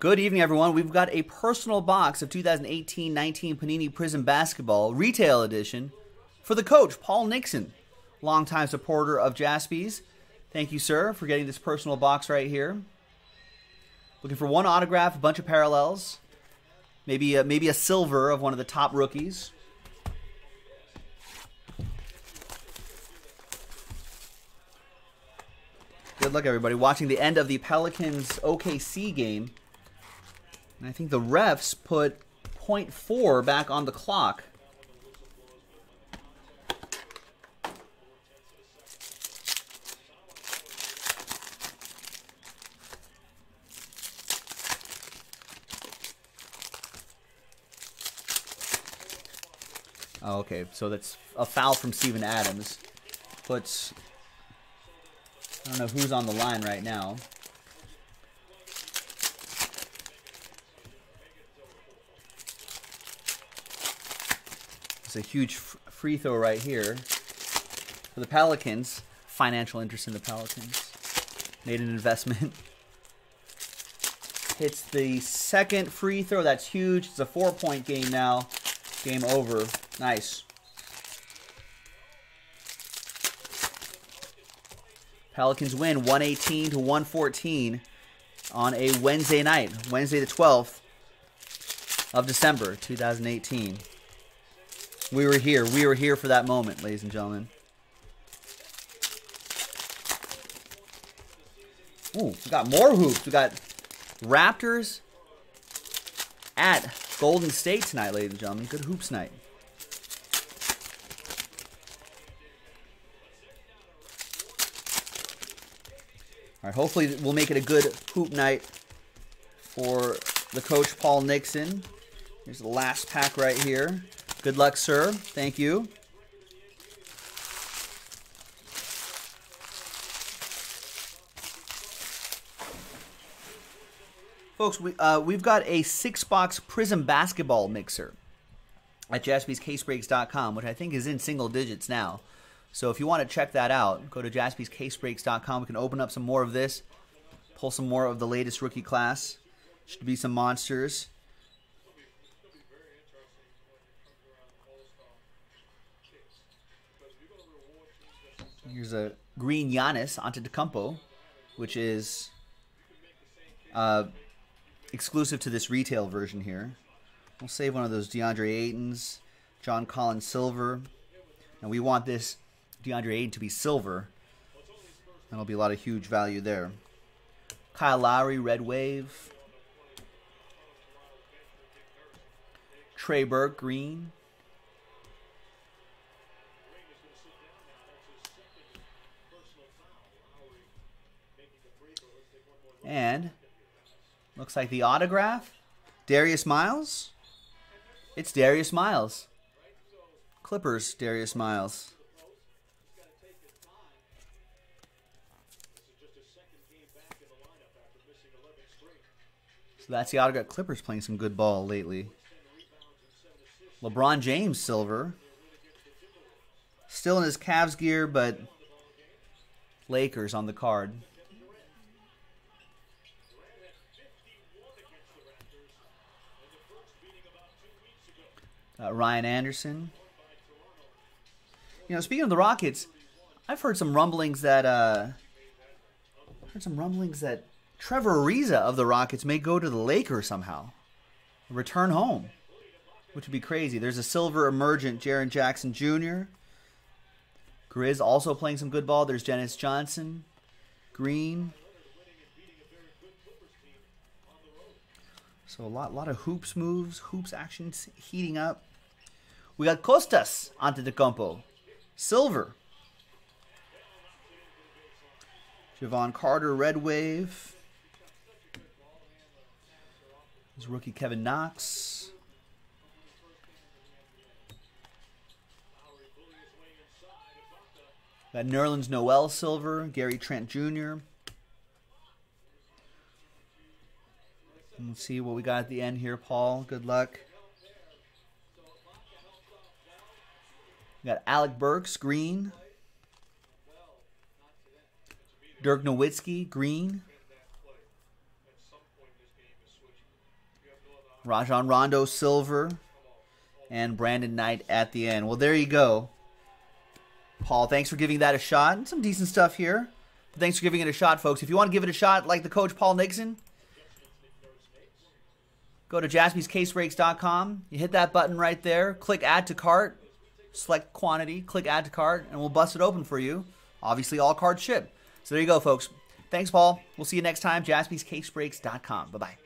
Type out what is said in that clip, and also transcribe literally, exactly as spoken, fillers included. Good evening, everyone. We've got a personal box of two thousand eighteen nineteen Panini Prizm Basketball Retail Edition for the coach, Paul Nixon, longtime supporter of Jaspies. Thank you, sir, for getting this personal box right here. Looking for one autograph, a bunch of parallels, maybe a, maybe a silver of one of the top rookies. Good luck, everybody. Watching the end of the Pelicans O K C game. And I think the refs put point four back on the clock. Oh, okay, so that's a foul from Steven Adams. Puts, I don't know who's on the line right now. It's a huge free throw right here for the Pelicans. Financial interest in the Pelicans. Made an investment. Hits the second free throw. That's huge. It's a four-point game now. Game over. Nice. Pelicans win one eighteen to one fourteen on a Wednesday night. Wednesday the twelfth of December, two thousand eighteen. We were here. We were here for that moment, ladies and gentlemen. Ooh, we got more hoops. We got Raptors at Golden State tonight, ladies and gentlemen. Good hoops night. All right, hopefully we'll make it a good hoop night for the coach, Paul Nixon. Here's the last pack right here. Good luck, sir. Thank you. Folks, we, uh, we've got a six-box Prizm Basketball Mixer at Jaspys Case Breaks dot com, which I think is in single digits now. So if you want to check that out, go to Jaspys Case Breaks dot com. We can open up some more of this, pull some more of the latest rookie class. Should be some monsters. Here's a green Giannis Antetokounmpo, which is uh, exclusive to this retail version here. We'll save one of those DeAndre Aytons, John Collins silver. And we want this DeAndre Ayton to be silver. That'll be a lot of huge value there. Kyle Lowry, red wave. Trey Burke, green. And looks like the autograph, Darius Miles. It's Darius Miles. Clippers, Darius Miles. So that's the autograph. Clippers playing some good ball lately. LeBron James, silver. Still in his Cavs gear, but Lakers on the card. Uh, Ryan Anderson. You know, speaking of the Rockets, I've heard some rumblings that uh, heard some rumblings that Trevor Ariza of the Rockets may go to the Lakers somehow, return home, which would be crazy. There's a silver emergent Jaren Jackson Junior Grizz also playing some good ball. There's Dennis Johnson, green. So a lot, lot of hoops moves, hoops actions heating up. We got Kostas Antetokounmpo, silver. Javon Carter, red wave. There's rookie Kevin Knox. Got Nerlens Noel, silver. Gary Trent Junior Let's see what we got at the end here, Paul. Good luck. We got Alec Burks, green. Dirk Nowitzki, green. Rajon Rondo silver, and Brandon Knight at the end. Well, there you go, Paul. Thanks for giving that a shot. And some decent stuff here. But thanks for giving it a shot, folks. If you want to give it a shot, like the coach, Paul Nixon, go to Jaspys Case Breaks dot com. You hit that button right there. Click Add to Cart. Select quantity. Click Add to Cart, and we'll bust it open for you. Obviously, all cards ship. So there you go, folks. Thanks, Paul. We'll see you next time. Jaspys Case Breaks dot com. Bye-bye.